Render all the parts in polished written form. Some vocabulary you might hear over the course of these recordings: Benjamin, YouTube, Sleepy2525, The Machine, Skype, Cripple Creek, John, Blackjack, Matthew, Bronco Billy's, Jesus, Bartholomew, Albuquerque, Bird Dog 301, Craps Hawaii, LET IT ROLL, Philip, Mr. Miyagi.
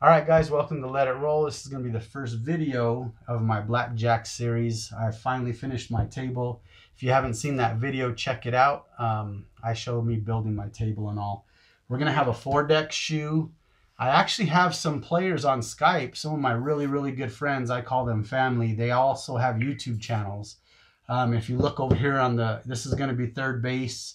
Alright guys, welcome to Let It Roll. This is going to be the first video of my blackjack series. I finally finished my table. If you haven't seen that video, check it out. I showed me building my table and all. We're going to have a 4-deck shoe. I actually have some players on Skype. Some of my really, really good friends, I call them family. They also have YouTube channels. If you look over here on the, this is going to be third base.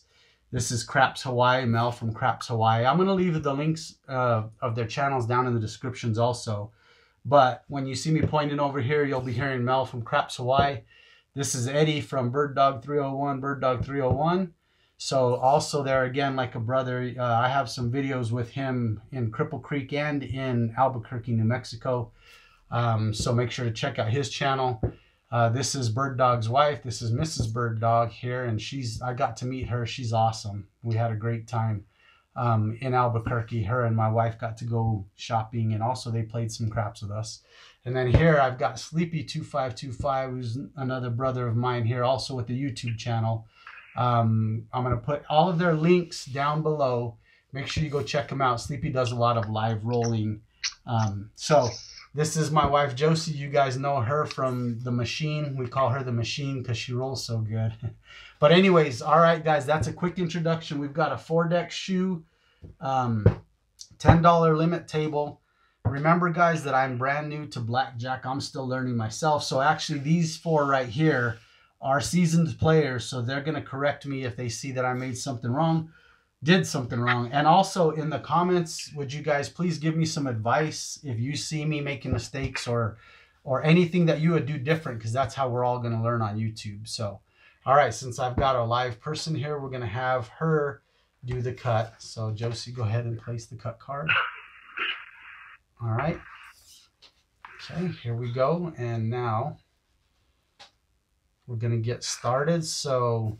This is Craps Hawaii, Mel from Craps Hawaii. I'm going to leave the links of their channels down in the descriptions also. But when you see me pointing over here, you'll be hearing Mel from Craps Hawaii. This is Eddie from Bird Dog 301, Bird Dog 301. So also there again, like a brother, I have some videos with him in Cripple Creek and in Albuquerque, New Mexico. So make sure to check out his channel. This is Bird Dog's wife. This is Mrs. Bird Dog here, and I got to meet her. She's awesome. We had a great time in Albuquerque. Her and my wife got to go shopping, and also they played some craps with us. And then here I've got Sleepy2525, who's another brother of mine here, also with the YouTube channel. I'm going to put all of their links down below. Make sure you go check them out. Sleepy does a lot of live rolling. This is my wife, Josie. You guys know her from The Machine. We call her The Machine because she rolls so good. But anyways, all right, guys, that's a quick introduction. We've got a 4-deck shoe, $10 limit table. Remember, guys, that I'm brand new to blackjack. I'm still learning myself. So actually, these four right here are seasoned players, so they're going to correct me if they see that I made something wrong, did something wrong. And also in the comments, would you guys please give me some advice if you see me making mistakes or anything that you would do different, because that's how we're all going to learn on YouTube. So, all right, since I've got a live person here, we're going to have her do the cut. So Josie, go ahead and place the cut card. All right. Okay, here we go. And now we're going to get started. So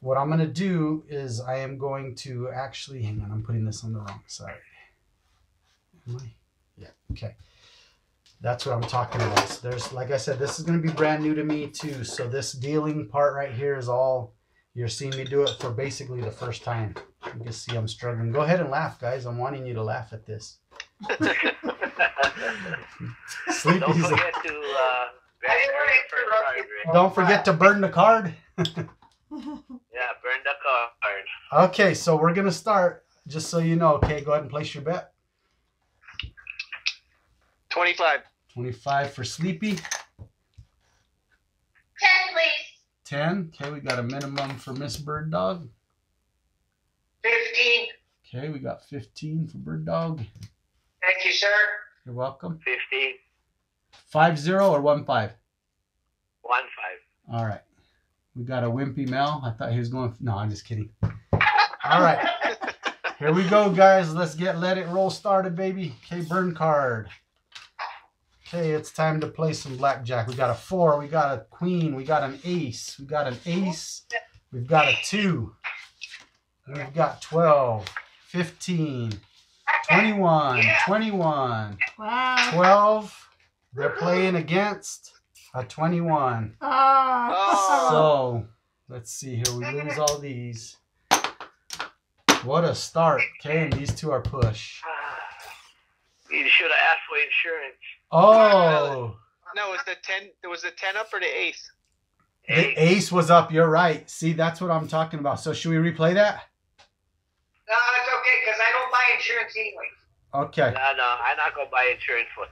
what I'm going to do is I am going to actually, hang on, I'm putting this on the wrong side. Am I? Yeah. Okay. That's what I'm talking about. So there's, like I said, this is going to be brand new to me too. So this dealing part right here is all, you're seeing me do it for basically the first time. You can see I'm struggling. Go ahead and laugh, guys. I'm wanting you to laugh at this. Sleepy's. Don't forget to, don't forget to burn the card. Yeah, burn the card. Okay, so we're going to start, just so you know. Okay, go ahead and place your bet. 25. 25 for Sleepy. 10, please. 10. Okay, we got a minimum for Miss Bird Dog. 15. Okay, we got 15 for Bird Dog. Thank you, sir. You're welcome. 15. 5-0 or 1-5? 1-5. All right. We got a wimpy Mel. I thought he was going. No, I'm just kidding. All right. Here we go, guys. Let's get Let It Roll started, baby. Okay, burn card. Okay, it's time to play some blackjack. We got a 4. We got a queen. We got an ace. We got an ace. We've got a 2. We've got 12, 15, 21, 21, 12. They're playing against a 21. Oh. So let's see here. We lose all these. What a start. Okay, and these two are push. You should have asked for insurance. Oh. No, it was the 10. It was the 10 up or the ace? The ace was up. You're right. See, that's what I'm talking about. So should we replay that? No, it's okay because I don't buy insurance anyway. Okay. No, I'm not gonna buy insurance for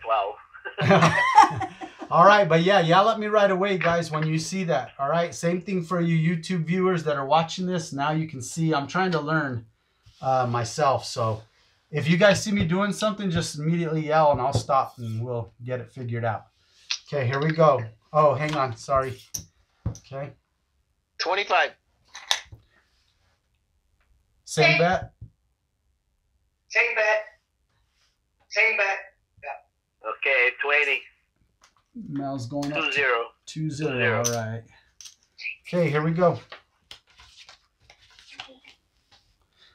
12. All right, but yeah, yell at me right away, guys, when you see that. All right, same thing for you YouTube viewers that are watching this. Now you can see I'm trying to learn myself. So if you guys see me doing something, just immediately yell, and I'll stop, and we'll get it figured out. Okay, here we go. Oh, hang on. Sorry. Okay. 25. Same bet? Same bet. Same bet. Yeah. Okay, 20. Mel's going up. 2-0. 2-0. All right. Okay, here we go.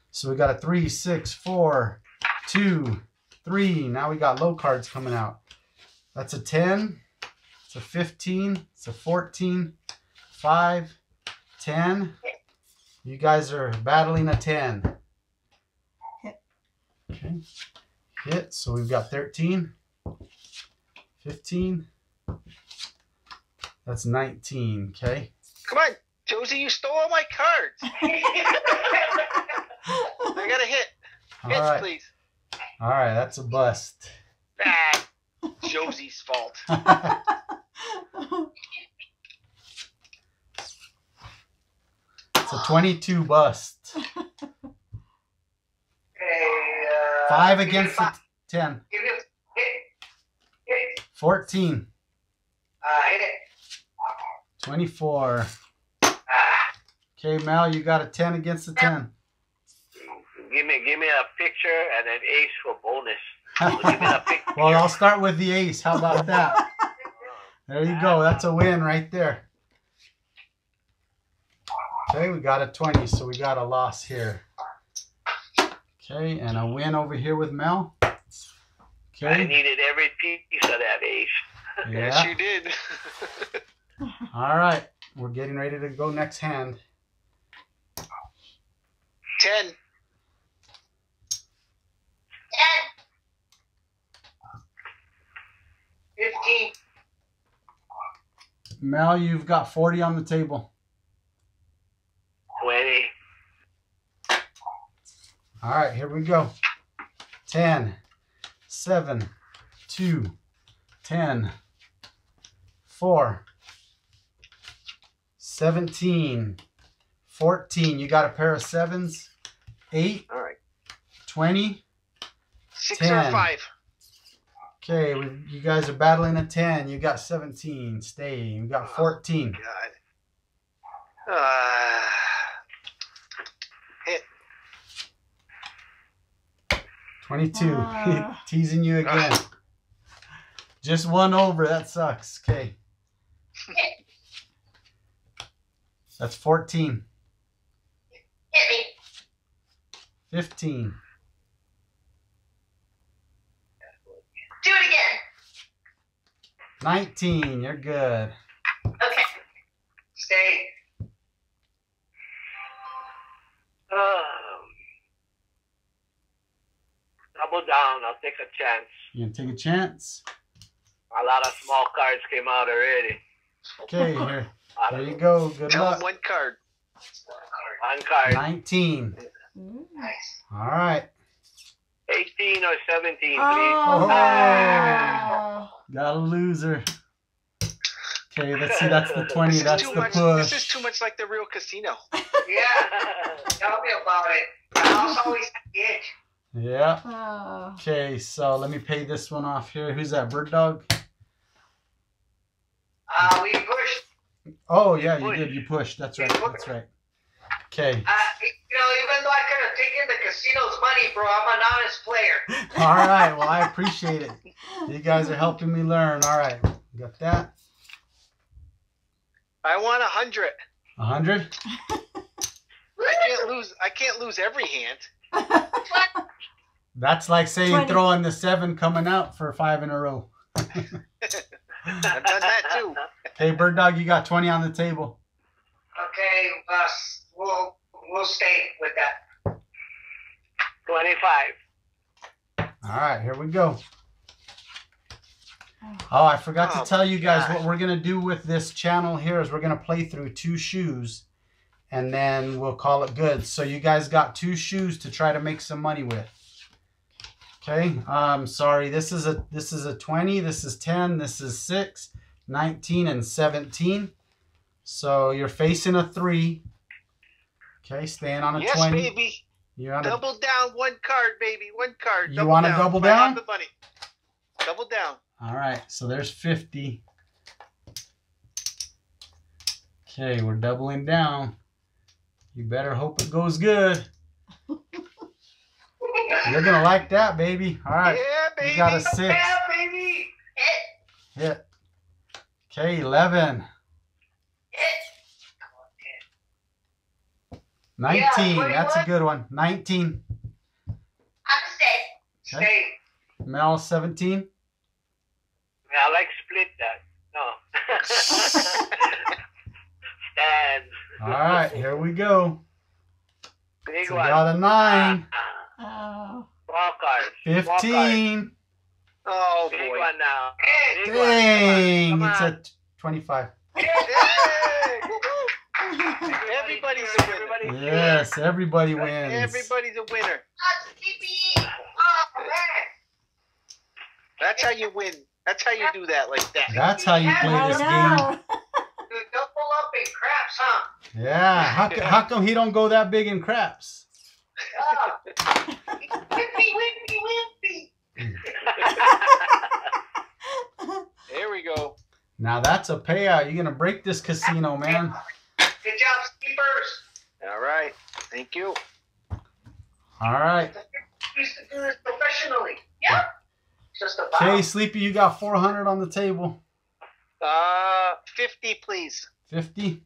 So we got a 3, 6, 4, 2, 3. Now we got low cards coming out. That's a 10. It's a 15. It's a 14. 5, 10. You guys are battling a 10. Okay. hit. So we've got 13, 15. That's 19, okay? Come on, Josie, you stole all my cards. I got a hit. All hits, right. Please. All right, that's a bust. Ah, Josie's fault. It's a 22 bust. Five against the 10. 14. Hit it. 24. Okay, Mal, you got a 10 against the 10. Give me a picture and an ace for bonus. So give me a picture. Well, I'll start with the ace. How about that? There you go. That's a win right there. Okay, we got a 20, so we got a loss here. Okay, and a win over here with Mel. Okay. I needed every piece of that ace. Yeah. Yes, you did. All right, we're getting ready to go next hand. 10. 10. 15. Mel, you've got 40 on the table. 20. All right, here we go. 10, 7, 2, 10, 4. 17, 14. You got a pair of 7s. 8, all right. 20, 6 10. Or 5. Okay, you guys are battling a 10. You got 17. Stay. You got 14. Oh, God. Hit. 22. Teasing you again. Just one over. That sucks. Okay. That's 14. 15. Do it again. 19. You're good. Okay. Stay. Double down. I'll take a chance. You're going to take a chance? A lot of small cards came out already. Okay, here. There you go. Good luck. One card. One card. 19. Nice. All right. 18 or 17, please. Oh. Ah. Got a loser. Okay, let's see. That's the 20. That's the push. This is too much like the real casino. Yeah. Tell me about it. The house always did. Yeah. Oh. Okay, so let me pay this one off here. Who's that? Bird Dog? We pushed. Oh, yeah, you did. You pushed. That's right. That's right. Okay. You know, even though I could have taken the casino's money, bro, I'm an honest player. All right. Well, I appreciate it. You guys are helping me learn. All right. Got that. I want 100. 100? I can't lose every hand. That's like saying 20. Throwing the 7 coming out for 5 in a row. I've done that too. Hey, Bird Dog, you got 20 on the table. Okay, we'll stay with that. 25. All right, here we go. Oh, I forgot to tell you guys what we're going to do with this channel here is we're going to play through 2 shoes, and then we'll call it good. So you guys got 2 shoes to try to make some money with. Okay, sorry, this is a 20, this is 10, this is 6, 19, and 17. So you're facing a 3. Okay, staying on a 20. Yes, baby. You're on double down, one card, baby, one card. You want to double down? Right on the money. Double down. All right, so there's 50. Okay, we're doubling down. You better hope it goes good. You're going to like that, baby. All right. Yeah, baby. You got a 6. Yeah, baby. Hit. Hit. Okay, 11. Hit. 19. Yeah, that's a good one. 19. I'm safe. Okay. Mel, 17. Yeah, I like split that. No. Stand. All right, here we go. Big one. Got a 9. Oh. Walkers. 15. Walkers. Oh, big boy. One now. Big dang, one. It's a 25. Everybody's a winner. Yes, everybody wins. Everybody's a winner. That's how you win. That's how you do that like that. That's how you play this game. You double up in craps, huh? Yeah. How come he don't go that big in craps? There we go. Now that's a payout. You're gonna break this casino, man. Good job, Sleepers. All right. Thank you. All right. We used to do this professionally. Yeah. Just about. Okay, Sleepy, you got 400 on the table. 50, please. 50.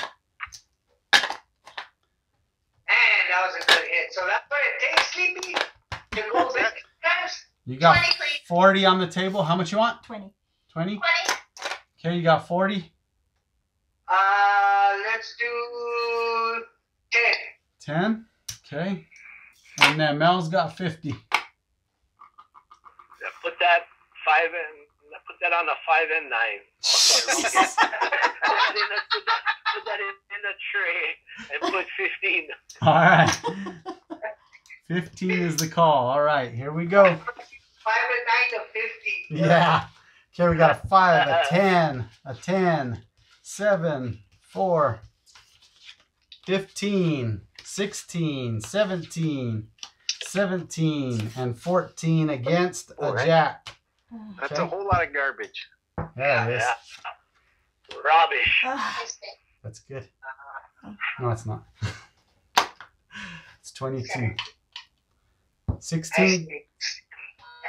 And that was a good hit. So that's what it takes, Sleepy. It goes in. You got 20, 40 on the table. How much you want? 20. 20? 20. Okay, you got 40. Let's do 10. 10? Okay. And then Mel's got 50. Put that on a 5 and 9. Put that in a tray and put 15. All right. 15 is the call. All right, here we go. 5 and 9 to 50. Yeah. Okay, we got a 5, a 10, a 10, 7, 4, 15, 16, 17, 17, and 14 against a jack. That's okay. A whole lot of garbage. Yeah, it is. Yeah. Rubbish. That's good. No, it's not. It's 22. 16.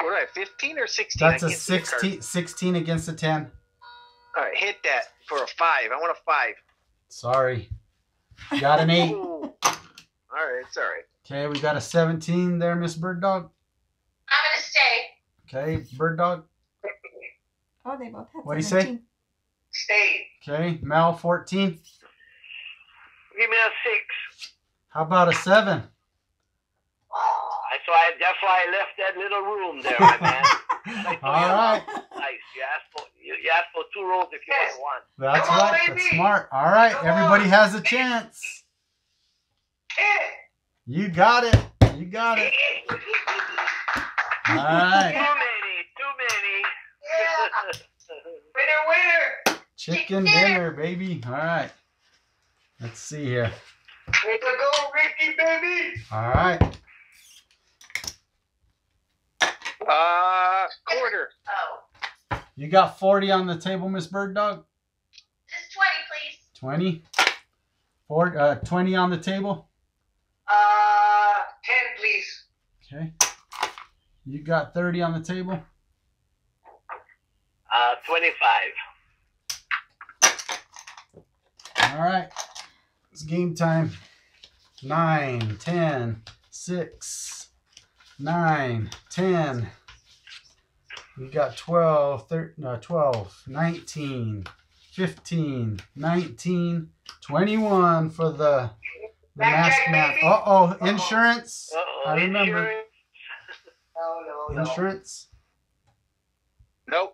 What do I, 15 or 16? That's a 16, 16 against a 10. All right, hit that for a 5. I want a 5. Sorry. Got an 8. All right, it's all right. Okay, we got a 17 there, Miss Bird Dog. I'm going to stay. Okay, Bird Dog. Oh, they both have 17. What do you say? Stay. Okay, Mal, 14. Give me a 6. How about a 7? Oh, that's why I left that little room there, right, man. Like, all right. Nice. You asked for 2 rolls if you want one. That's come right. On, that's smart. All right, come everybody on. Has a chance. You got it. You got it. All right. Too many. Yeah. Winner. Chicken dinner, baby. All right. Let's see here. Way to go, Ricky, baby. All right. Quarter. Oh. You got 40 on the table, Miss Bird Dog. Just 20, please. 20. 20 on the table. 10, please. Okay. You got 30 on the table. 25. All right. It's game time. 9, 10, 6, 9, 10. You got 12, 12, 19, 15, 19, 21 for the... The mask man. Uh-oh, insurance. Uh-oh. I remember. Insurance. No.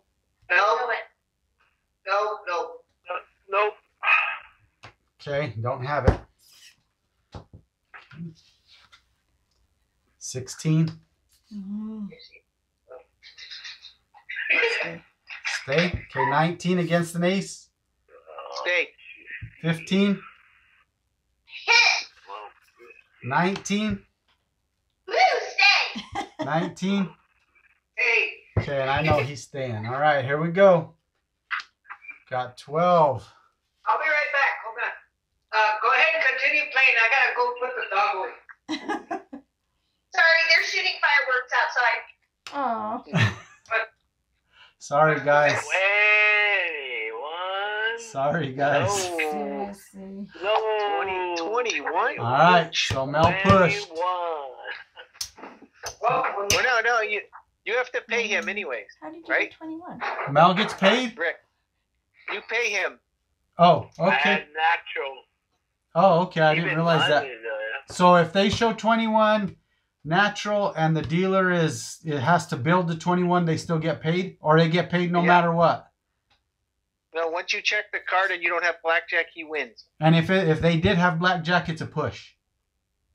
Insurance? Nope. Nope. Okay, don't have it. 16. Mm-hmm. Stay. Okay, 19 against an ace. Stay. 15. 19. Woo, stay. 19. Stay. Okay, and I know he's staying. All right, here we go. Got 12. I'll be right back. Hold on. Go ahead and continue playing. I gotta go put the dog away. Sorry, they're shooting fireworks outside. Oh. Sorry, guys. Wait, one. Sorry, guys. No. Seriously. No. 21. All right, so Mel pushed. Well, no, you have to pay him anyways. How did you right? Get 21? Mel gets paid? Rick, you pay him. Oh, okay. Oh, okay, I didn't realize that. So if they show 21, natural and the dealer is, it has to build the 21, they still get paid, or they get paid no matter what? No, once you check the card and you don't have blackjack, he wins. And if they did have blackjack, it's a push.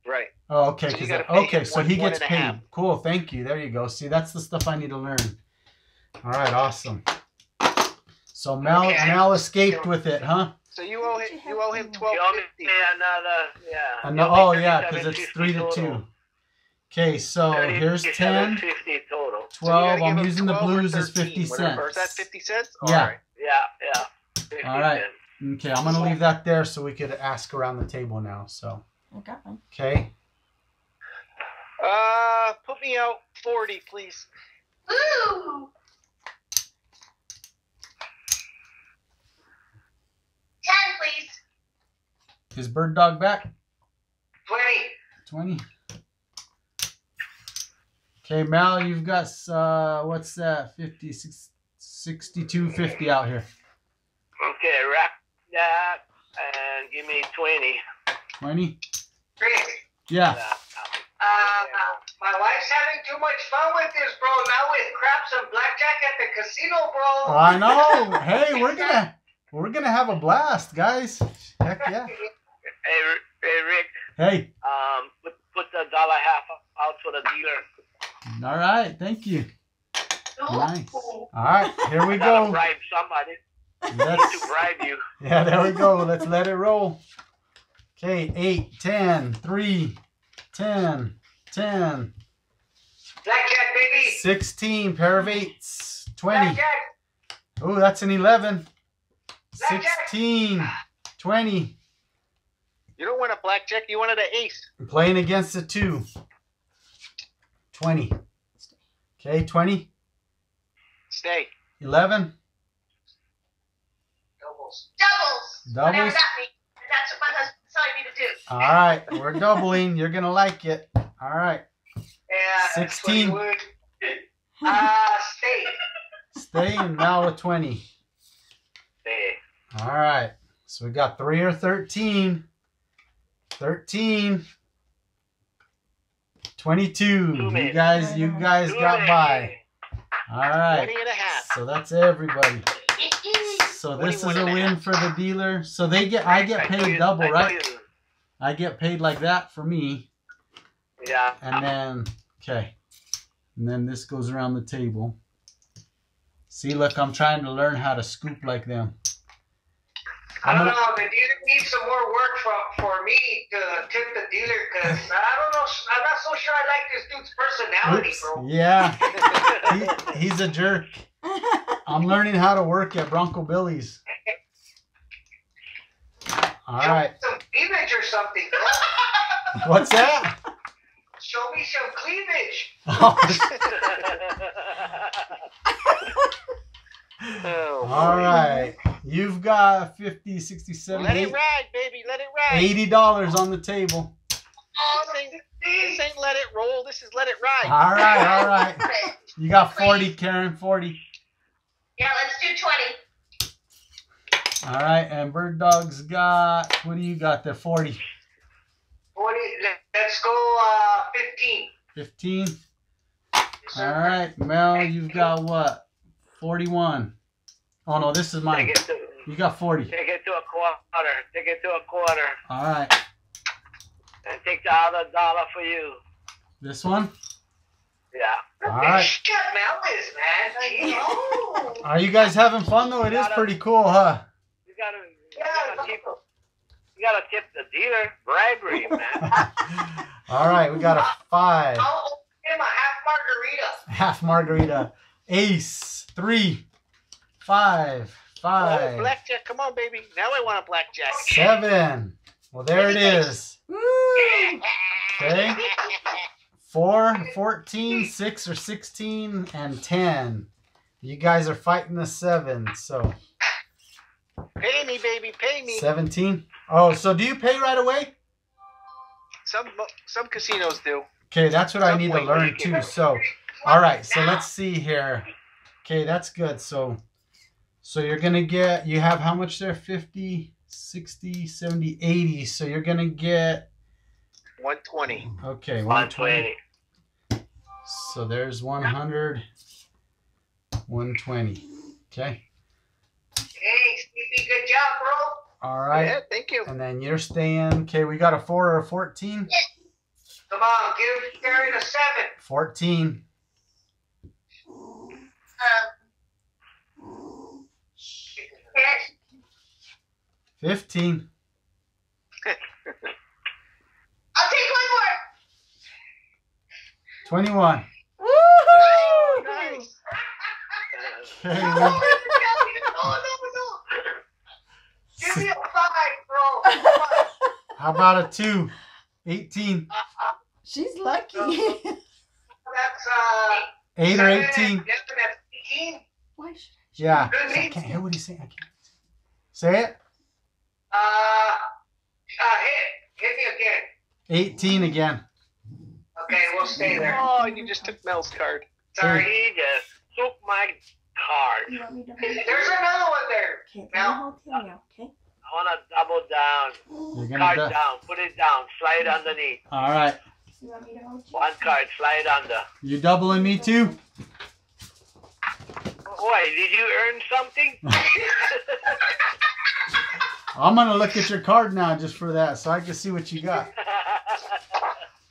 Right. Oh, okay. So so he gets paid. Cool. Thank you. There you go. See, that's the stuff I need to learn. All right. Awesome. So Mal, Mal escaped with it, huh? So you owe him. You owe him $12.50. Yeah. No, oh yeah, because it's 3-2. Okay. So here's 10. 12. So I'm using 12 the blues as 50 cents. Is that 50 cents? Yeah. Right. Yeah. Yeah. All right. Okay. I'm gonna leave that there so we could ask around the table now. So. Okay. Put me out 40, please. Ooh. $10, please. Is Bird Dog back? 20. 20. Okay, Mal, you've got what's that? 50, 62.50 out here. Okay, wrap that and give me 20. 20. Yeah. My wife's having too much fun with this, bro. Now with craps and blackjack at the casino, bro. I know. Hey, we're gonna have a blast, guys. Heck yeah. Hey, Rick. Hey. Put the $1.50 out for the dealer. All right. Thank you. Nice. All right. Here we go. To bribe somebody. Let's bribe you. Yeah. There we go. Let's let it roll. Okay, 8, 10, 3, 10, 10. Blackjack, baby. 16, pair of 8s. 20. Blackjack. Oh, that's an 11. Blackjack. 16, 20. You don't want a blackjack, you wanted an ace. I'm playing against a 2. 20. Okay, 20. Stay. 11. Doubles. Whatever that means. That's what my husband. All right, we're doubling. You're going to like it. All right. 16. Stay and now a 20. Stay. All right. So we got 3 or 13. 13. 22. You guys got by. All right. 20 and a half. So that's everybody. So this is a win for the dealer. So they get, I get paid double, right? I get paid like that for me. Yeah. And then, okay. And then this goes around the table. See, look, I'm trying to learn how to scoop like them. I don't know. The dealer needs some more work for me to tip the dealer because I don't know. I'm not so sure I like this dude's personality, bro. Yeah. he's a jerk. I'm learning how to work at Bronco Billy's. All right. Some cleavage or something. What's that? Show me some cleavage. Oh, all right. You've got 50, 60, 70. Let it ride, baby. Let it ride. $80 on the table. Oh, this ain't let it roll. This is let it ride. All right. All right. You got 40, Karen. 40. Yeah, let's do 20. All right, and Bird Dog's got, what do you got there, 40? 40, let's go 15. 15? All right, Mel, you've got what? 41. Oh, no, this is mine. You got 40. Take it to a quarter. Take it to a quarter. All right. And take the other $1 for you. This one? Yeah. All right. Are you guys having fun, though? It is pretty cool, huh? You gotta tip the dealer. Bribery, man. All right, we got a 5. I'll give him a half margarita. Half margarita. Ace. 3, 5, 5. Oh, blackjack. Come on, baby. Now I want a blackjack. 7. Well, there it is. Woo. Okay. 4, 14, 6, or 16, and 10. You guys are fighting the 7, so. Pay me, baby. Pay me. 17. Oh, so do you pay right away? Some casinos do. Okay, that's what I need to learn too. So, all right. So let's see here. Okay, that's good. So you're gonna get. You have how much there? 50, 60, 70, 80. So you're gonna get 120. Okay, 120. So there's 100, 120. Okay. Hey, Sleepy, good job, bro. All right. Yeah, thank you. And then you're staying. Okay, we got a 4 or a 14. Yeah. Come on, give Karen a 7. 14. Yes. 15. I'll take one more. 21. Woohoo! Nice. Okay, no, no, no. Give me a 5, bro. How about a 2? 18. She's lucky. That's 8 or 18. Why should I? Yeah. I can't hear what he's saying. I can't. Say it. Hit me again. 18 again. Okay, we'll stay there. Oh, you just took Mel's card. Sorry, he just took my card. You want me to hold There's another one there. Okay, Mel. Okay. I want to double down. You're gonna card down. Put it down. Slide underneath. All right. You want me to hold you? One card. Slide under. You doubling me too? Boy, did you earn something? I'm going to look at your card now just for that so I can see what you got.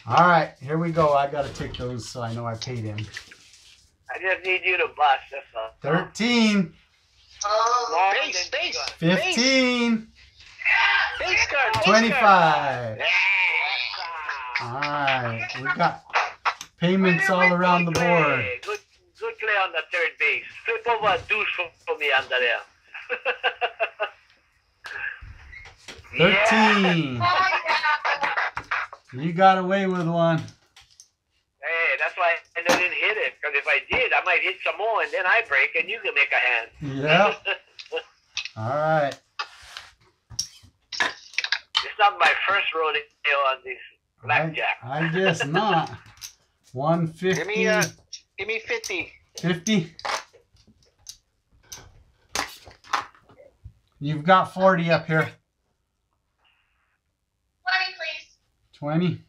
All right, here we go. I got to tick those so I know I paid him. I just need you to bust this up. 13. Oh, base, base. 15. Base card. 25. All right, we got payments all around the board. Good play on the third base. Flip over a douche for me under there. 13. Yeah. You got away with one. Hey, that's why I didn't hit it. Because if I did, I might hit some more and then I break and you can make a hand. Yeah. All right. It's not my first rodeo on this blackjack. I guess not. 150. Give me 50. 50? You've got 40 up here. 20, please. 20.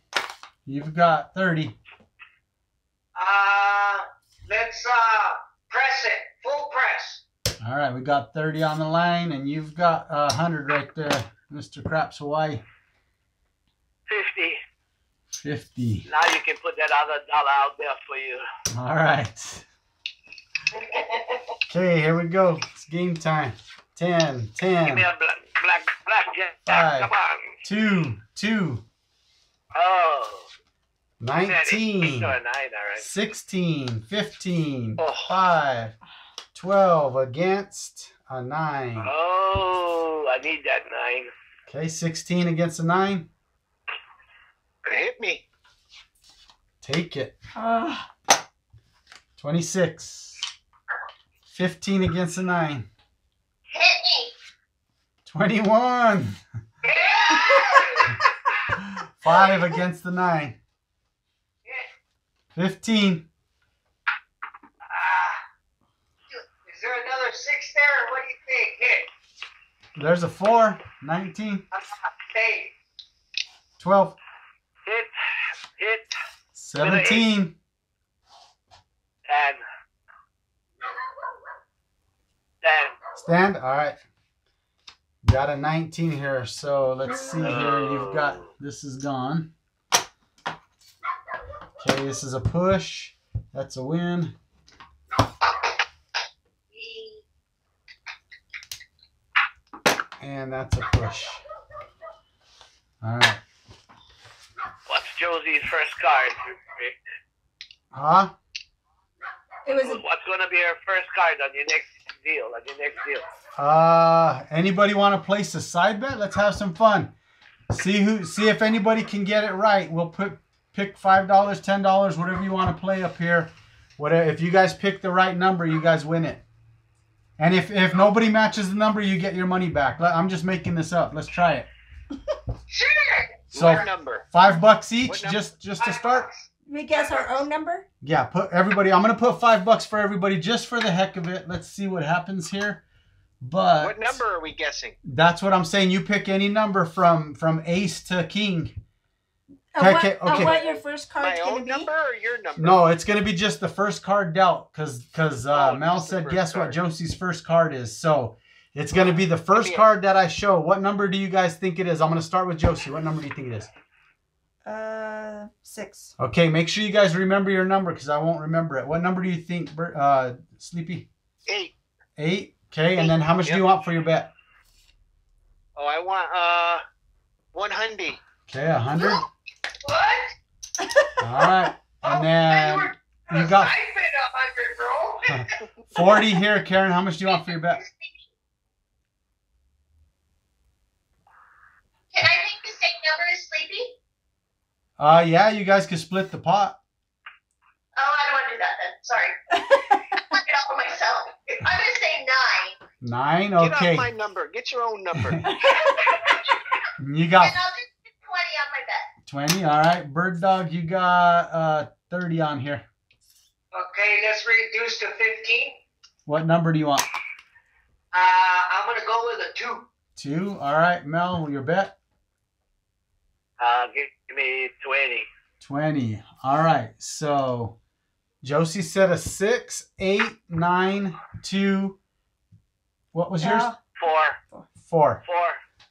You've got 30. Let's press it. Full press. All right, we got 30 on the line, and you've got 100 right there, Mr. Craps Hawaii. 50. 50. Now you can put that other dollar out there for you. All right. Okay, here we go. It's game time. 10, 10. Give me a blackjack. 5, come on. 2, 2. Oh. 19. 16, 15, oh. 5, 12 against a 9. Oh, I need that 9. Okay, 16 against a 9. Hit me. Take it. 26. 15 against a 9. Hit me. 21. Yeah. 5 against the 9. Yeah. 15. Is there another 6 there, or what do you think? Hit. There's a 4. 19. 12. Hit. 17. Stand. All right. Got a 19 here. So let's see here. You've got this is gone. Okay, this is a push. That's a win. And that's a push. All right. Josie's first card. Huh? It was what's going to be her first card on your next deal? Anybody want to place a side bet? Let's have some fun. See if anybody can get it right. We'll pick $5, $10, whatever you want to play up here. Whatever. If you guys pick the right number, you guys win it. And if nobody matches the number, you get your money back. I'm just making this up. Let's try it. Sure. So number? $5 each, just to start. We guess our own number. Yeah, put everybody. I'm gonna put $5 for everybody, just for the heck of it. Let's see what happens here. But what number are we guessing? That's what I'm saying. You pick any number from ace to king. What your first card is going to be? My own number or your number? No, it's going to be just the first card dealt because Mel said, guess what Josie's first card is. So it's going to be the first card that I show. What number do you guys think it is? I'm going to start with Josie. What number do you think it is? 6. Okay, make sure you guys remember your number because I won't remember it. What number do you think, Sleepy? 8. 8? Okay, and then how much do you want for your bet? Oh, I want 100. Okay, 100. What? All right, and then you got 40 here, Karen. How much do you want for your bet? Can I make the same number as Sleepy? Yeah, you guys can split the pot. Oh, I don't want to do that then. Sorry. I'll get all by myself. I'm going to say 9. 9, okay. Get off my number. Get your own number. You got... And I'll just put 20 on my bet. 20, all right. Bird Dog, you got 30 on here. Okay, let's reduce to 15. What number do you want? I'm going to go with a 2. 2, all right. Mel, your bet? Give me 20. 20. All right. So Josie said a 6, 8, 9, 2. What was yours? 4.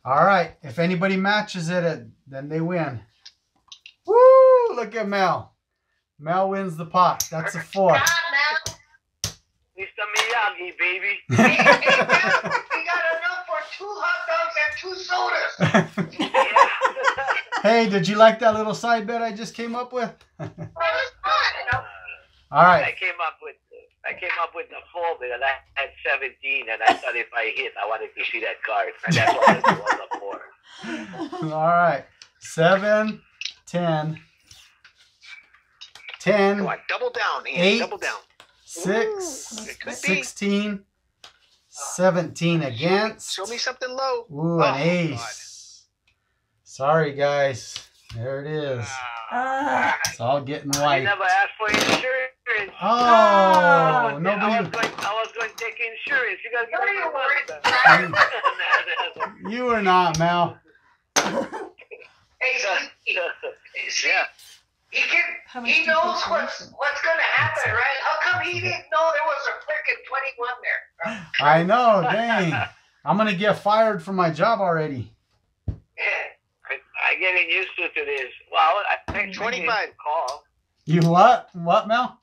All right. If anybody matches it, then they win. Woo! Look at Mel. Mel wins the pot. That's a 4. Mr. Miyagi, baby. We got enough for 2 hot dogs and 2 sodas. Yeah. Hey, did you like that little side bet I just came up with? That was fun. All right. I came up with the full bit, and I had 17, and I thought if I hit, I wanted to see that card, and that's what I was up for. All right, 7, 10, 10. Come on, double down, Ian. 8, double down. 6, ooh, 16, 17 against. Show me something low. Ooh, an ace. God. Sorry, guys. There it is. It's all getting white. I never asked for insurance. Oh, I was going to take insurance. You guys got me a word. You were not, Mal. See, he knows what's going to happen, right? How come he didn't know there was a freaking 21 there? I know, dang. I'm going to get fired from my job already. I'm getting used to this. Wow, I think 25 call. You what? What, Mel?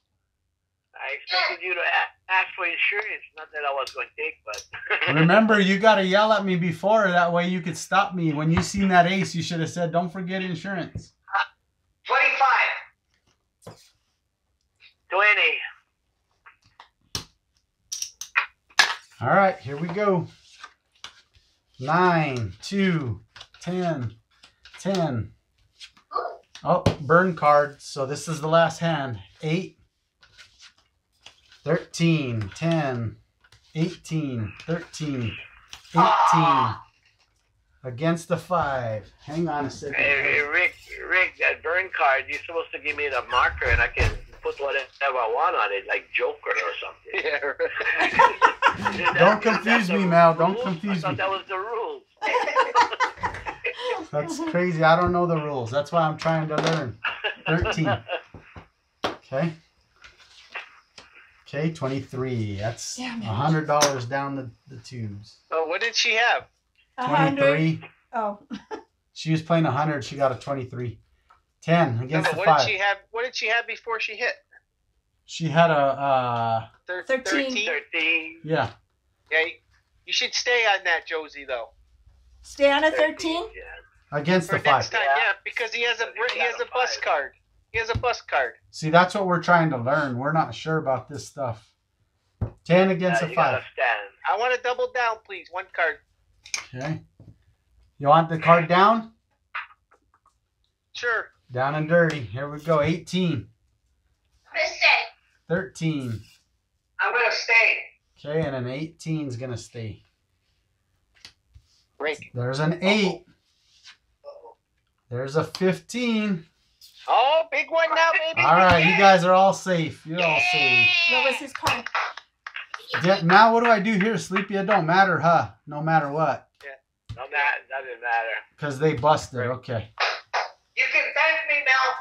I expected you to ask for insurance. Not that I was going to take, but... Remember, you got to yell at me before. That way you could stop me. When you seen that ace, you should have said, don't forget insurance. 25. 20. All right, here we go. 9, 2, 10, 10. Oh, burn card. So this is the last hand. 8, 13, 10, 18, 13, 18. Against the 5. Hang on a second. Hey, Rick, that burn card, you're supposed to give me the marker and I can put whatever I want on it, like Joker or something. Yeah. Don't confuse me, Mal. Don't confuse me. I thought that was the rule. That's crazy. I don't know the rules. That's why I'm trying to learn. 13. Okay. Okay, 23. That's $100 down the tubes. Oh, what did she have? 23. 100. Oh. She was playing 100. She got a 23. 10 against the 5. What did she have before she hit? She had a 13. Yeah. Yeah. You should stay on that, Josie, though. Stay on a 13? Yeah. Against the 5. Next time, yeah, because he has a bus card. He has a bus card. See, that's what we're trying to learn. We're not sure about this stuff. 10 against a 5. I want to double down, please. 1 card. Okay. You want the card down? Sure. Down and dirty. Here we go. 18. I'm going to stay. 13. I'm going to stay. Okay, and an 18 is going to stay. Break. There's an 8. Uh-oh. There's a 15. Oh, big one now, baby. All right, you guys are all safe. You're all safe. What was his card? Yeah, now what do I do here, Sleepy? It don't matter, huh? No matter what. Yeah, no matter. Doesn't matter. Because they busted. Okay. You can thank me, Mel.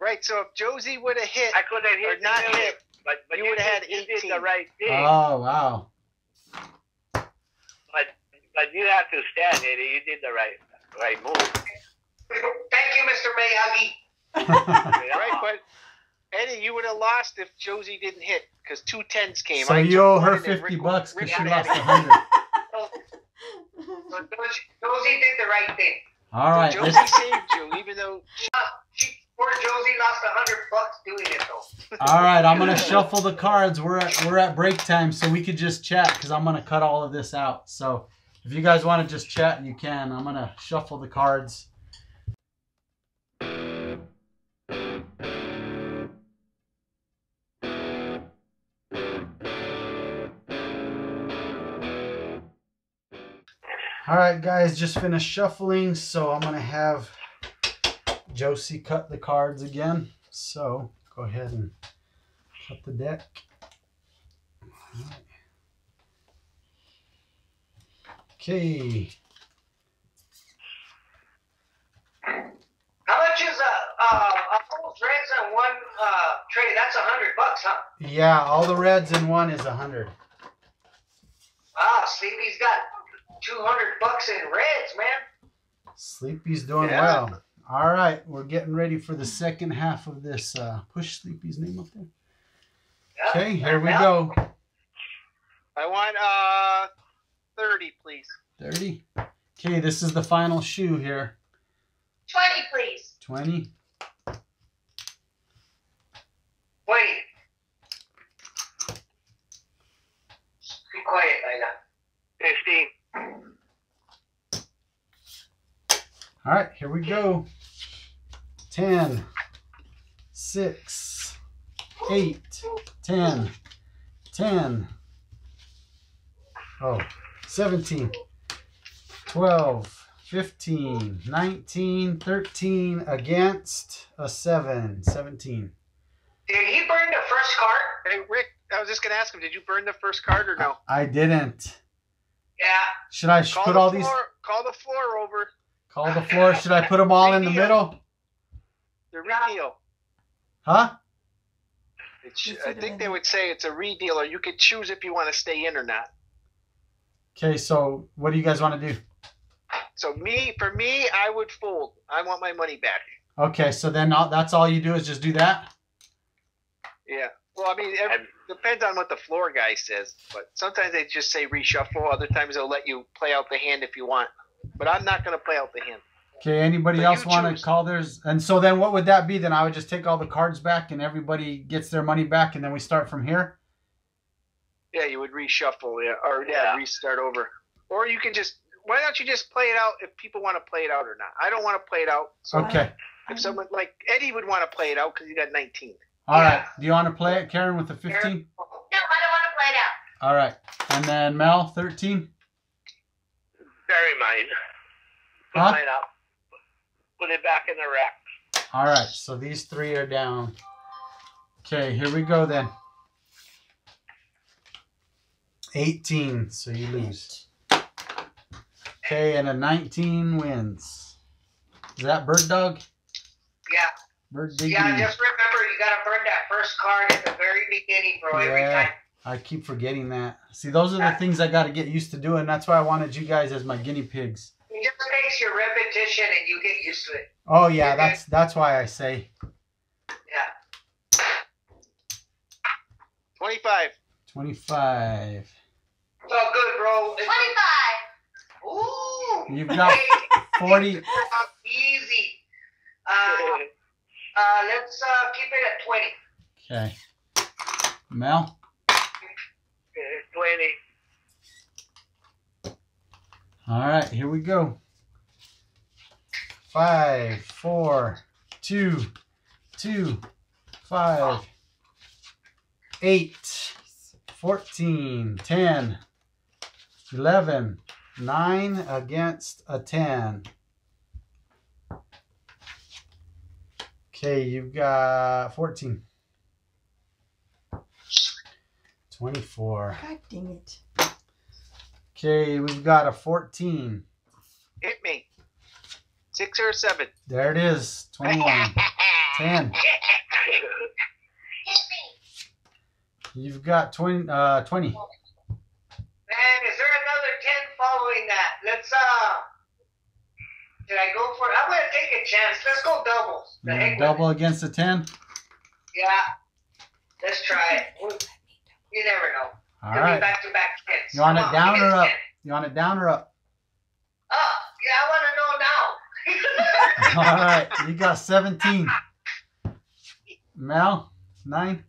Right, so if Josie would have hit, I could have hit, or not million, hit, but you would have had 18. You did the right thing. Oh, wow. But you have to stand it. You did the right move. Thank you, Mr. Miyagi. Right, but Eddie, you would have lost if Josie didn't hit because 2 tens came. So you owe her $50 because she lost 100. So Josie did the right thing. All right. So Josie saved you, even though poor Josie lost $100 doing it though. All right, I'm gonna shuffle the cards. We're at break time, so we could just chat because I'm gonna cut all of this out. So if you guys want to just chat, you can. I'm gonna shuffle the cards. All right, guys, just finished shuffling, so I'm gonna have Josie cut the cards again. So go ahead and cut the deck. All right. Okay. How much is a whole reds on one tray? That's $100, huh? Yeah, all the reds in one is 100. Wow, Sleepy's got $200 in reds, man. Sleepy's doing well. All right, we're getting ready for the second half of this. Push Sleepy's name up there. Yep. Okay, here we go. I want 30, please. 30? Okay, this is the final shoe here. 20, please. 20. Wait. Be quiet, Layla. 15. All right, here we go. 10, 6, 8, 10, 10, oh, 17, 12, 15, 19, 13, against a 7, 17. Did he burn the first card? Hey, Rick, I was just going to ask him, did you burn the first card or no? I didn't. Yeah. Should I put all these? Call the floor over. Call the floor. Should I put them all in the middle? They're re-deal. Huh? I think they would say it's a re-deal, or you could choose if you want to stay in or not. Okay, so what do you guys want to do? So for me, I would fold. I want my money back. Okay, so then that's all you do is just do that? Yeah. Well, I mean, it depends on what the floor guy says, but sometimes they just say reshuffle. Other times they'll let you play out the hand if you want. But I'm not going to play out the hand. Okay, anybody else want to call theirs? And so then what would that be? Then I would just take all the cards back and everybody gets their money back and then we start from here? Yeah, you would reshuffle restart over. Or you can just – why don't you just play it out if people want to play it out or not? I don't want to play it out. So okay. If someone – like Eddie would want to play it out because he got 19. All right. Do you want to play it, Karen, with the 15? No, I don't want to play it out. All right. And then Mel, 13? Bury mine. Put mine up. Put it back in the rack. All right, so these three are down. Okay, here we go then. 18, so you lose. Okay, and a 19 wins. Is that Bird Dog? Yeah. Bird Diggity. Yeah, just remember you got to burn that first card at the very beginning, bro, every time. I keep forgetting that. See, those are the things I got to get used to doing. That's why I wanted you guys as my guinea pigs. It just takes your repetition and you get used to it. Oh, yeah, that's why I say. Yeah. 25. 25. It's all good, bro. 25. Ooh. You've got 40. Easy. Let's keep it at 20. Okay. Mel? 20. All right, here we go. 5, 4, 2, 2, 5, 8, 14, 10, 11, 9 against a 10. Okay, you've got 14. 24. God dang it. Okay, we've got a 14. Hit me. Six or seven. There it is. 21. 10. You've got 20. Man, is there another 10 following that? Let's, did I go for it? I'm going to take a chance. Let's go doubles. Double against the 10? Yeah. Let's try it. You never know. All right. Back-to-back hits. You want it down or up? You want it down or up? Up. Yeah, I want to know now. All right, you got 17. Mel, 9.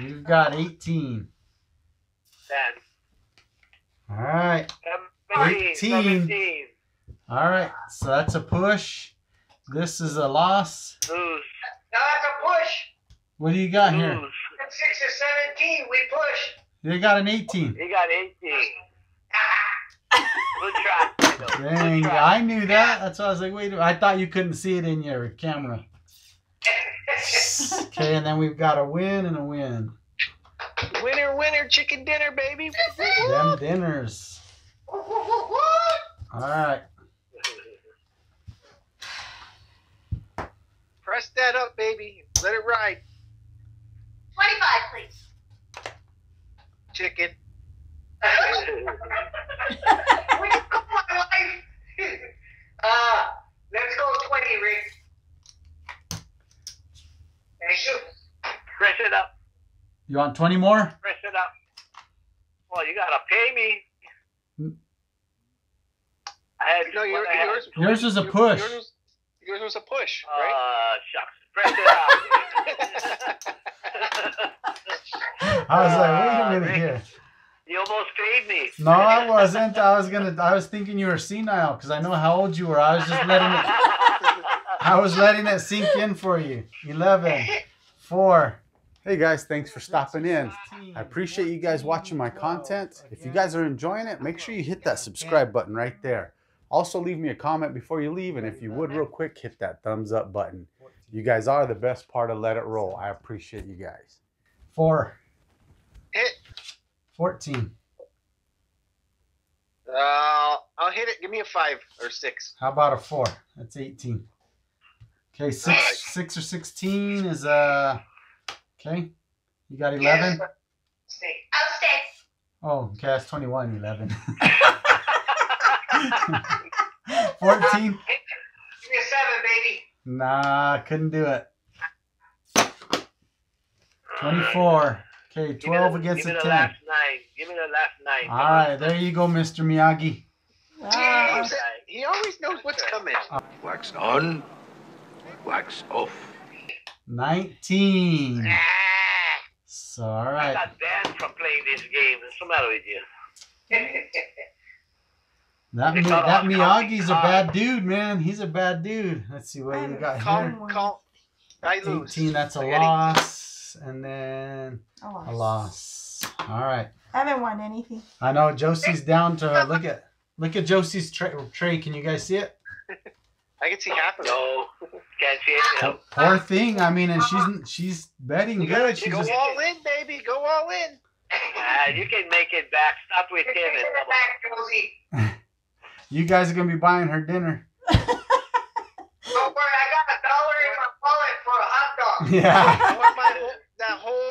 You've got 18. 10. All right, 18. All right, so that's a push. This is a loss. Lose. No, that's a push. What do you got here? 6 or 17. We push. You got an 18. You got 18. We'll try. Dang, I knew that. That's why I was like, wait, I thought you couldn't see it in your camera. Okay, and then we've got a win and a win. Winner, winner, chicken dinner, baby. Them dinners. All right. Press that up, baby. Let it ride. 25, please. Chicken. Let's go 20, Rick. And shoot. Press it up. You want 20 more? Press it up. Well, you gotta pay me. I had no. Yours was a push. Yours was a push, right? Shucks. Press it up. I was like, wait a minute here. You almost paid me. No, I wasn't. I was thinking you were senile because I know how old you were. I was just letting it. I was letting it sink in for you. 11, 4. Hey guys, thanks for stopping in. I appreciate you guys watching my content. If you guys are enjoying it, make sure you hit that subscribe button right there. Also, leave me a comment before you leave, and if you would, real quick, hit that thumbs up button. You guys are the best part of Let It Roll. I appreciate you guys. 4. 14. I'll hit it. Give me a 5 or 6. How about a 4? That's 18. Okay, 6 or 16 is okay. You got 11. I'll stay. Oh, okay. That's 21. 11. 14. Give me a 7, baby. Nah, couldn't do it. 24. Okay, 12 against the 10. Give me the last 9. Give me the last 9. All right, there you go, Mr. Miyagi. Ah. He always knows what's coming. Wax on, wax off. 19. Ah. So, all right. I got banned from playing this game. What's the matter with you? that Miyagi's a bad dude, man. He's a bad dude. Let's see what you got here. I lose. 18, that's a loss. And then a loss. All right. I haven't won anything. I know Josie's down to her. Look at Josie's tray. Can you guys see it? I can see half of it. No, can't see it. No. Poor thing. I mean, and she's betting good. She's go all in, baby. Go all in. You can make it back. Stop with him. Make it back, Josie. You guys are gonna be buying her dinner. Don't worry. I got $1 in my wallet for a hot dog. Yeah. That whole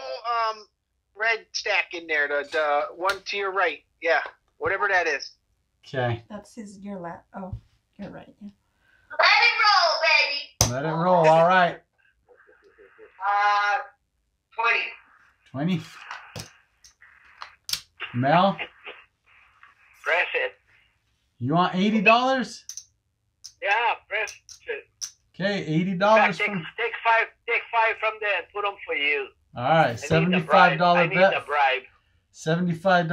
red stack in there, the one to your right, yeah, whatever that is. Okay. That's your lap. Oh, you're right. Yeah. Let it roll, baby. Let it roll. All right. 20. Mel. Press it. You want $80? Yeah, press it. Okay, $80. Take five from there and put them for you. All right, $75 bet. I need the bribe.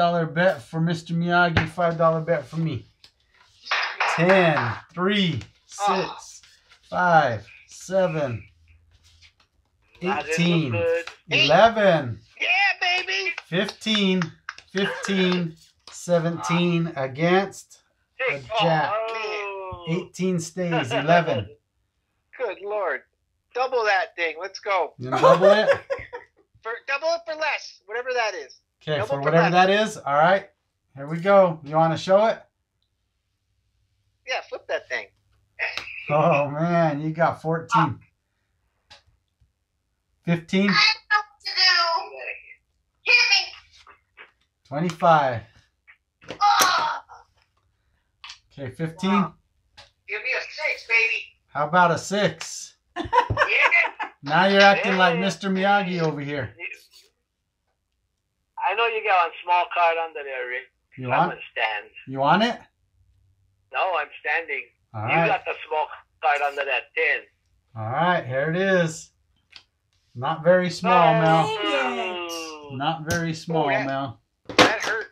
$75 bet for Mr. Miyagi. $5 bet for me. 10, 3, 6, 5, 7, 18, 11. Yeah, baby. 15, 17 against a jack. 18 stays. 11. Good Lord. Double that thing. Let's go. You double it? Double it for less, whatever that is. Okay, for whatever that is. All right. Here we go. You want to show it? Yeah, flip that thing. Oh, man, you got 14. 15. I don't know what to do. Hit me. 25. Oh. Okay, 15. Wow. Give me a 6, baby. How about a 6? Yeah. Now you're acting like Mr. Miyagi over here. I know you got a small card under there, Rick. You want it? You want it? No, I'm standing. All right. You got the small card under that tin. All right, here it is. Not very small, Mel. It. Not very small, oh, Mel. That hurt.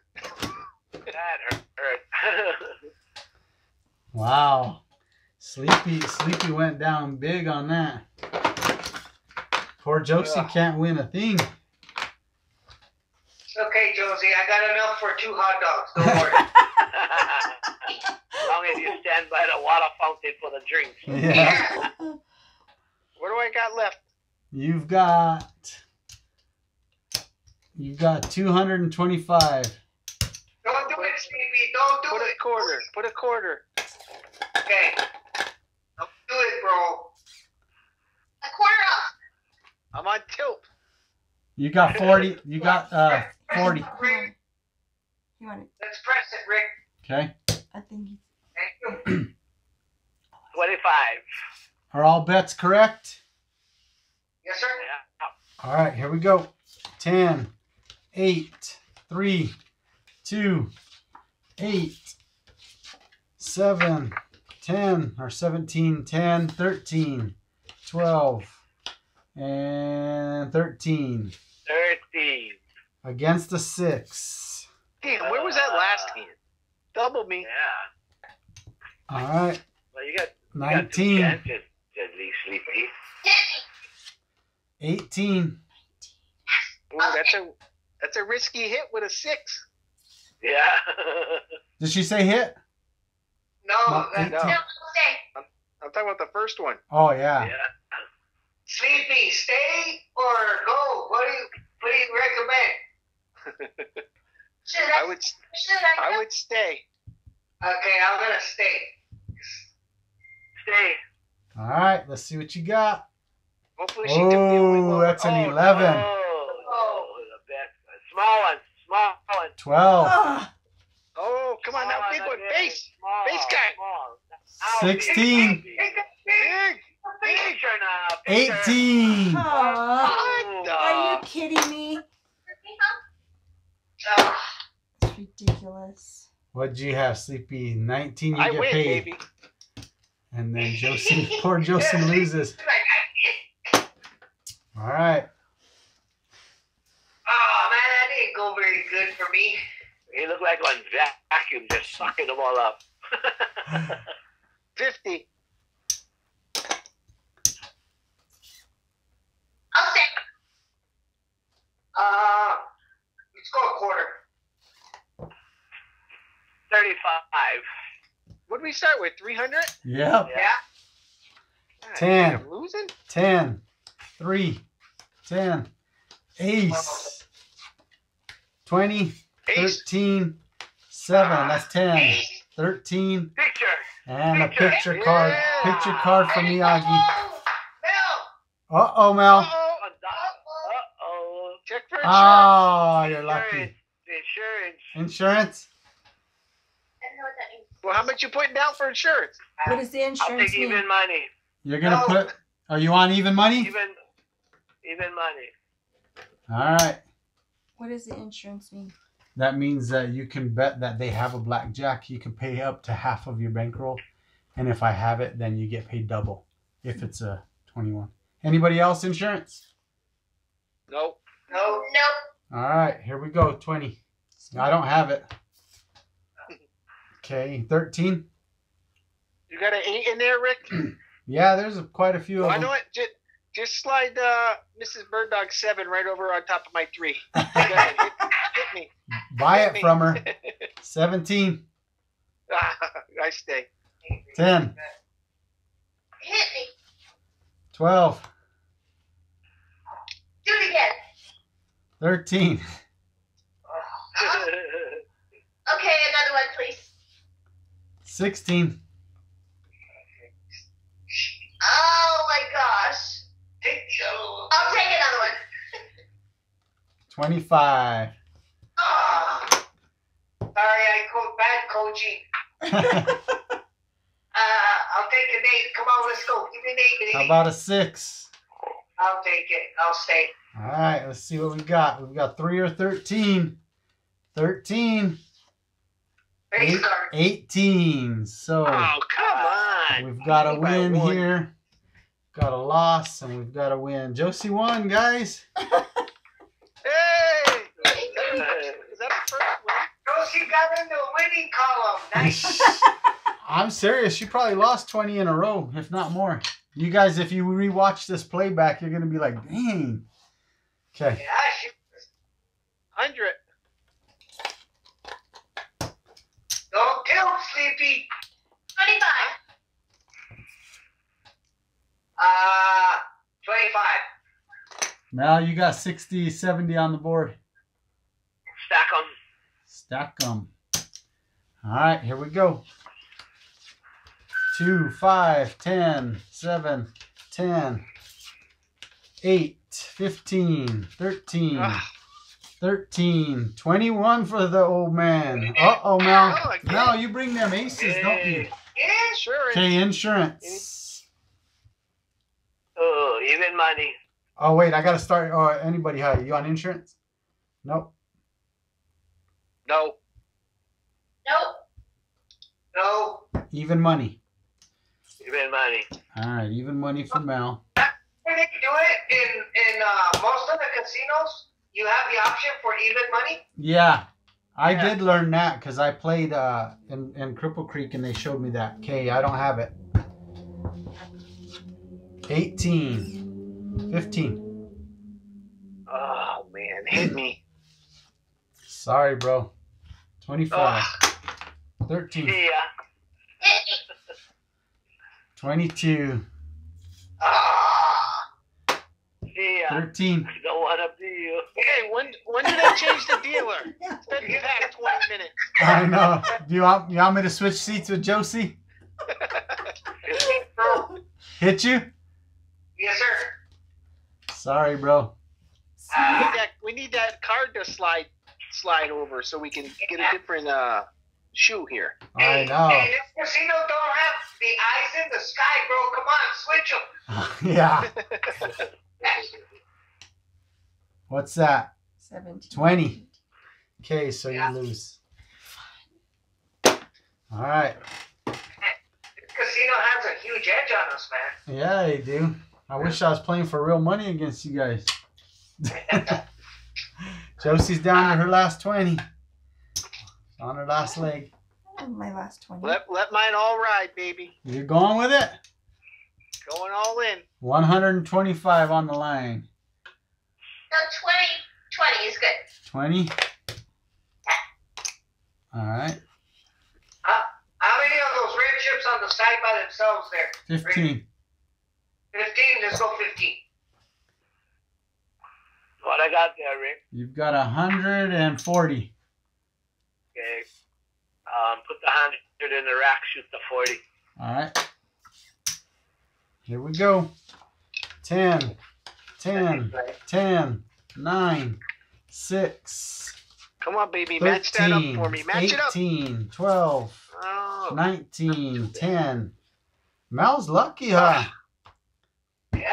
That hurt. Wow. Sleepy went down big on that. Poor Josie can't win a thing. Okay, Josie, I got enough for 2 hot dogs. Don't worry. As long as you stand by the water fountain for the drinks. Yeah. What do I got left? You've got 225. Don't do it, Sleepy. Don't do it. Put a quarter. Put a quarter. Okay. Don't do it, bro. A quarter up. I'm on tilt. You got 40. You got 40. Let's press it, Rick. Okay. I think. Thank you. 25. Are all bets correct? Yes, sir. Yeah. All right, here we go. 10, 8, 3, 2, 8, 7, 10, or 17, 10, 13, 12, and 13. 13. Against the 6. Damn, where was that last hand? Double me. Yeah. All right. Well, you got 19. You got 2 chances, Sleepy. 18. Ooh, that's a risky hit with a 6. Yeah. Did she say hit? No, that's no. I'm talking about the first one. Oh yeah. Sleepy, stay or go? What do you recommend? I would stay. Okay, I'm gonna stay. Stay. All right, let's see what you got. Hopefully she took the only one. That's an 11. Oh, small one. 12. Oh, come on now, big one, base. Base guy. 16. Big. 18. Are you kidding me? That's ridiculous. What'd you have, Sleepy? 19. You get paid, baby. And then Josie, poor Josie loses. All right. Oh, man, that didn't go very good for me. You look like one vacuum just sucking them all up. 50. I'll take. Let's go a quarter. 35. What did we start with, 300? Yeah. Yeah. 10. I'm losing? 10. 3, 10, ace, 20, ace. 13, 7, that's 10, ace. 13, picture. And a picture card, picture card for Miyagi. Mel. Uh-oh, Mel. Uh-oh. Check for insurance. Oh, you're lucky. Insurance? I don't know what that means. Well, how much you putting down for insurance? What is the insurance? I'll take even money. You're going to put... Are you on even money? Even money. All right. What does the insurance mean? That means that you can bet that they have a blackjack. You can pay up to half of your bankroll. And if I have it, then you get paid double if it's a 21. Anybody else insurance? Nope. No. All right. Here we go. 20. I don't have it. Okay. 13. You got an 8 in there, Rick? Yeah, there's quite a few of them. I know it. Just slide Mrs. Bird Dog 7 right over on top of my 3. Go ahead, hit me. Buy it from her. 17. I stay. 10. Hit me. 12. Do it again. 13. Okay, another one, please. 16. Oh my gosh. Take the other one. I'll take another one. 25. Oh, sorry, I called bad coaching. I'll take a name. Come on, let's go. Give me a name. How about a 6? I'll take it. I'll stay. All right, let's see what we've got. We've got 3 or 13. 13. 18. So, oh, come on. We've got a win here. Got a loss, and we've got a win. Josie won, guys. Hey! Is that a first win? Josie got in the winning column. Nice. I'm serious. She probably lost 20 in a row, if not more. You guys, if you rewatch this playback, you're going to be like, dang. Okay. Yeah, she 100. Don't kill Sleepy. 25. 25. Now you got 60, 70 on the board. Stack 'em. Stack 'em. All right, here we go. 2, 5, 10, 7, 10, 8, 15, 13, 13, 21 for the old man. Uh-oh, Mal. Mal, you bring them aces, don't you? Insurance. Okay, insurance. Oh, even money. Oh, wait, I got to start. Oh, anybody high? You on insurance? Nope. Nope. Nope. Nope. Even money. Even money. All right, even money for Mal. When they do it in most of the casinos, you have the option for even money? Yeah, I did learn that because I played in Cripple Creek and they showed me that. Okay, I don't have it. 18. 15. Oh, man, hit me. Sorry, bro. 25. 13. Yeah. 22. 13. I don't want to be you. Hey, when did I change the dealer? It's been back 20 minutes. I know. Do you want me to switch seats with Josie? Hit you? Yes, sir. Sorry, bro. We need that card to slide over so we can get a different shoe here. I know. Hey, this casino don't have the eyes in the sky, bro. Come on, switch them. Yeah. What's that? 17. 20. Okay, so you lose. All right. Casino has a huge edge on us, man. Yeah, they do. I wish I was playing for real money against you guys. Josie's down to her last 20. On her last leg. My last 20. Let mine all ride, baby. You're going with it? Going all in. 125 on the line. No, 20. 20 is good. 20? All right. How many of those red chips on the side by themselves there? 15. 15? Let's go 15. What I got there, Rick? You've got 140. Okay. Put the 100 in the rack, shoot the 40. All right. Here we go. 10, 10, 10, 9, 6. Come on, baby. 13, match that up for me. Match 18, it up. 12, 19, 10. Mal's lucky, huh? Yeah.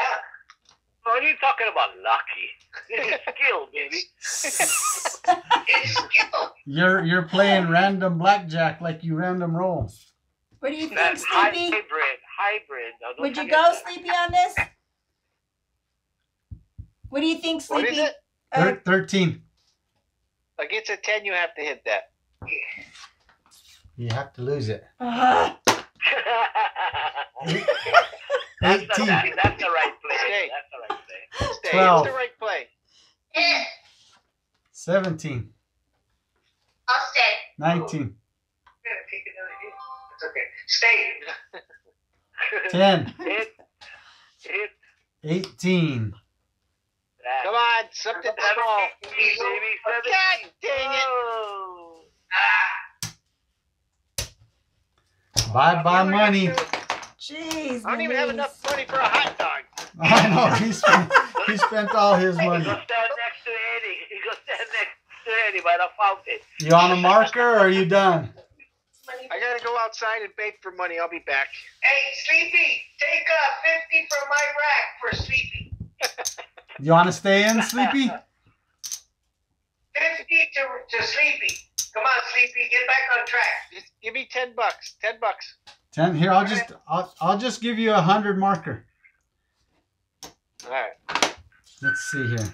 What are you talking about, lucky? It's skill, baby. It's skill. You're playing random blackjack like you random roll. What do you think, Sleepy? Hybrid. No, would you go, Sleepy, on this? What do you think, Sleepy? What is it? 13. Against a 10, you have to hit that. You have to lose it. That's the right play. Stay. That's the right play. Stay. 12. It's the right play. 17. I'll stay. 19. Okay. Stay. 10. Hit. 18. Come on, something small. God dang it. Bye-bye money. Jeez, I don't even have enough money for a hot dog. I know. He spent all his money. He goes down next to Eddie. He goes down next to Eddie by the fountain. You on a marker or are you done? I got to go outside and beg for money. I'll be back. Hey, Sleepy, take 50 from my rack for Sleepy. You want to stay in, Sleepy? 50 to Sleepy. Come on, Sleepy, get back on track. Just give me 10 bucks. 10 bucks. 10 here. I'll just give you 100 marker. All right. Let's see here.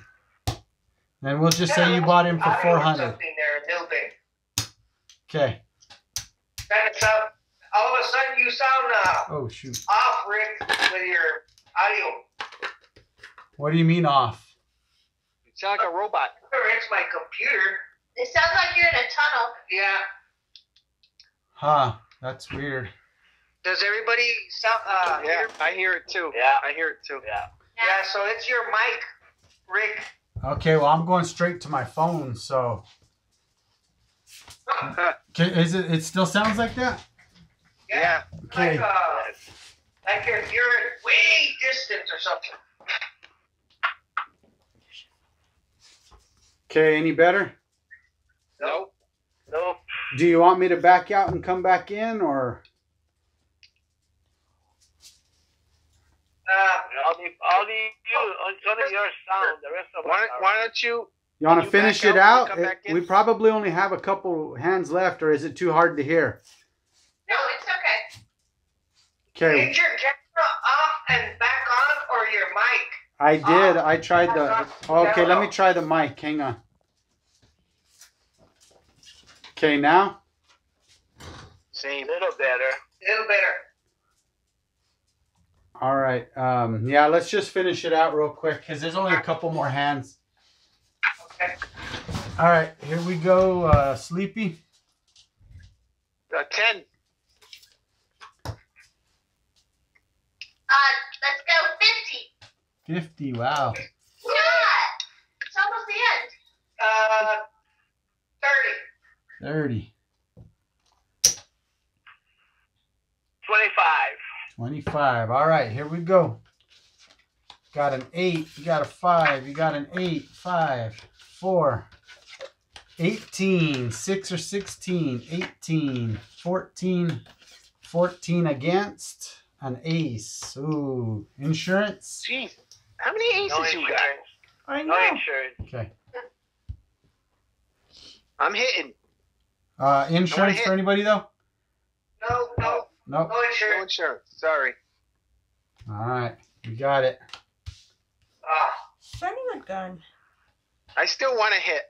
And we'll just say you bought him for 400. Okay. All of a sudden you sound off, Rick, with your audio. What do you mean off? You sound like a robot. It's my computer. It sounds like you're in a tunnel. Yeah. Huh. That's weird. Does everybody sound... yeah, I hear it too. Yeah, I hear it too. Yeah. Yeah, so it's your mic, Rick. Okay, well, I'm going straight to my phone, so... Is it? It still sounds like that. Yeah. Okay. Like if you're way distant or something. Okay. Any better? Nope. Nope. Do you want me to back out and come back in, or? I'll leave you on your sound. The rest of why don't you? You want to finish it out? We probably only have a couple hands left, or is it too hard to hear? No, it's okay. Okay. Did your camera off and back on, or your mic? I did. I tried the... Okay, let me try the mic. Hang on. Okay, now? Same. A little better. A little better. All right. Yeah, let's just finish it out real quick, because there's only a couple more hands. All right, here we go, Sleepy. 10. Let's go 50. 50, wow. Yeah, it's almost the end. 30. 25. All right, here we go. Got an 8. You got a 5. You got an 8. 5. 4, 18, 6 or 16, 18, 14, 14 against an ace. Ooh, insurance? Jeez, how many aces you got? I know. No insurance. Okay. I'm hitting. Insurance for anybody, though? No insurance. No insurance, sorry. All right, you got it. Sending a gun. I still want to hit.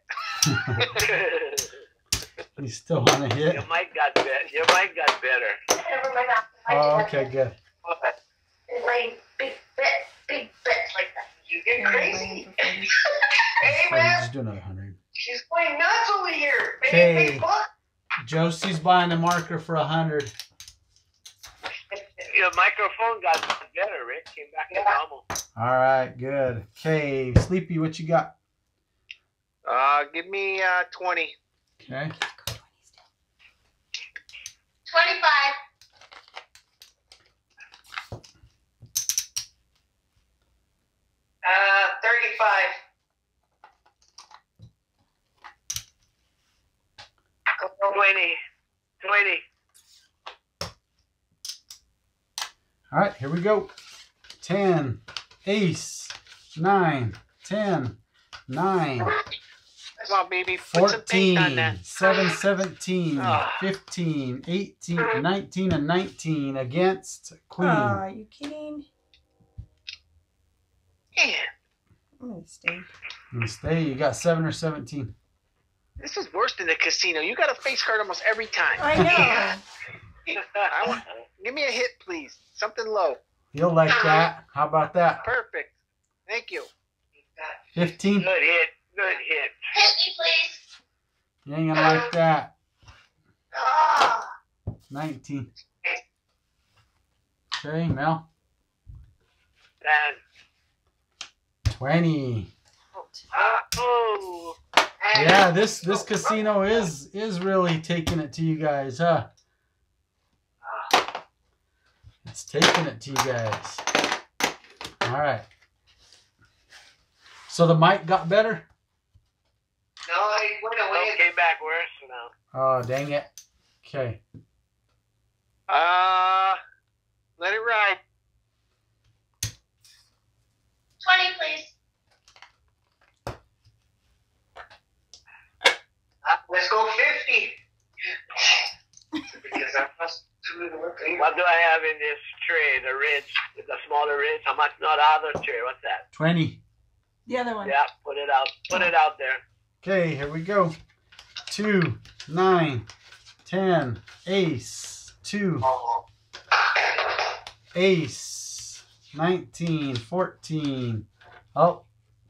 You still want to hit? Your mic got better. Your mic got better. Oh, okay, good. It's like big bets like that. You get crazy. Hey, man. Just do another 100. She's going nuts over here. Okay. Josie's buying a marker for 100. Your microphone got better, Rick. Came back to normal. All right, good. Okay, Sleepy, what you got? Give me 20. Okay. 25. 35. Oh, 20. All right, here we go. 10. Ace. 9. 10. 9. Come on, baby. 14, 7, 17, 15, 18, 19, and 19 against Queen. Are you kidding? Yeah. I'm going to stay. You got 7 or 17. This is worse than the casino. You got a face card almost every time. I know. Yeah. Give me a hit, please. Something low. You'll like that. How about that? Perfect. Thank you. 15. Good hit. Good hit. Hit me, please. You ain't gonna like that. 19. Okay, Mel. 20. Yeah, this casino is really taking it to you guys, huh? It's That's taking it to you guys. All right. So the mic got better? No, I went away. It came back worse now. Oh, dang it. Okay. Let it ride. 20, please. Let's go 50. Because I must do the work. What do I have in this tray? The ridge, the smaller ridge. How much? Not other tray. What's that? 20. The other one. Yeah, put it out. Put it out there. Okay, here we go. 2, 9, 10, ace, 2, ace, 19, 14. Oh,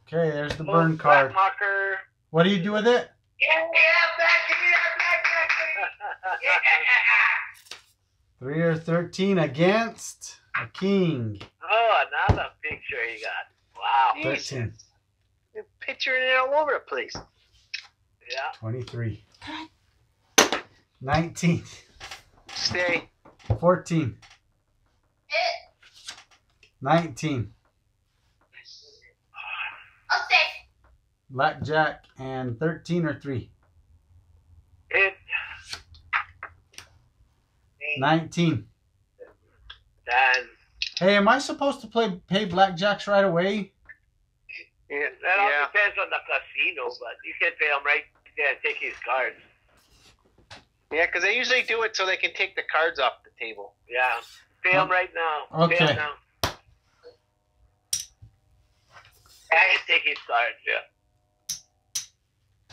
okay, there's the burn card. What do you do with it? Yeah, back to me. 3 or 13 against a king. Oh, another picture you got. Wow. 13. You're picturing it all over the place. Yeah. 23. 19. Stay. 14. 19. I'll stay. Blackjack and 13 or 3. 19. 10. Hey, am I supposed to pay blackjacks right away? Yeah, that all depends on the casino, but you can pay them right there and take his cards. Yeah, because they usually do it so they can take the cards off the table. Yeah. Pay them right now. Okay. Pay them now. I can take his cards,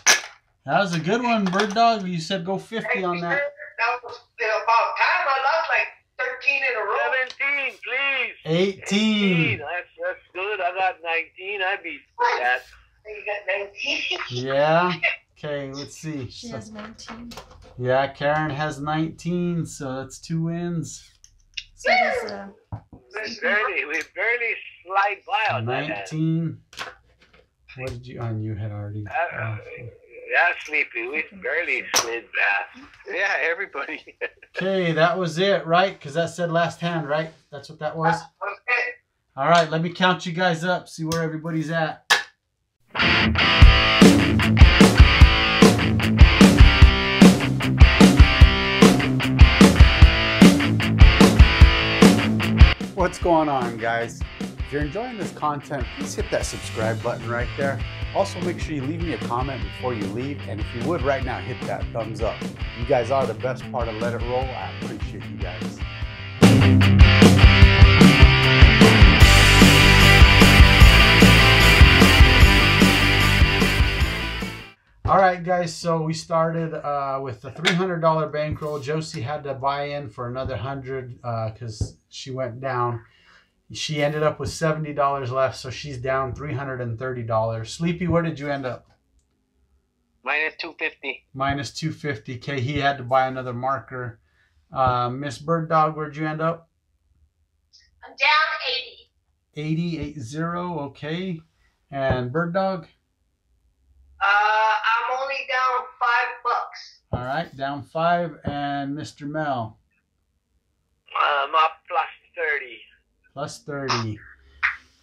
yeah. That was a good one, Bird Dog. You said go 50 on that. That was about time. I lost like 13 in a row. 17, please. 18. That's good. I got 19. I beat that. You got 19? Yeah. Okay, let's see. She has 19. Yeah, Karen has 19, so that's 2 wins. So that's, we barely slide by on 19. That. What did you on? You had already. Yeah, Sleepy. We barely slid back. Yeah, everybody. Okay, that was it, right? Because that said last hand, right? That's what that was? Okay. All right, let me count you guys up, see where everybody's at. What's going on, guys? If you're enjoying this content, please hit that subscribe button right there. Also, make sure you leave me a comment before you leave, and if you would right now, hit that thumbs up. You guys are the best part of Let It Roll. I appreciate you guys. All right, guys, so we started with the $300 bankroll. Josie had to buy in for another $100 because she went down. She ended up with $70 left, so she's down $330. Sleepy, where did you end up? -250. -250. Okay, he had to buy another marker. Miss Bird Dog, where'd you end up? I'm down 80. 80, 80. Okay. And Bird Dog? I'm only down $5. All right, down 5. And Mr. Mel? I'm up +30. +30.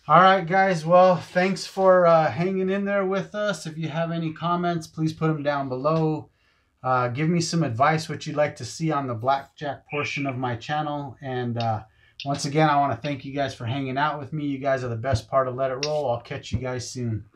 All right, guys. Well, thanks for hanging in there with us. If you have any comments, please put them down below. Give me some advice, what you'd like to see on the blackjack portion of my channel. And once again, I want to thank you guys for hanging out with me. You guys are the best part of Let It Roll. I'll catch you guys soon.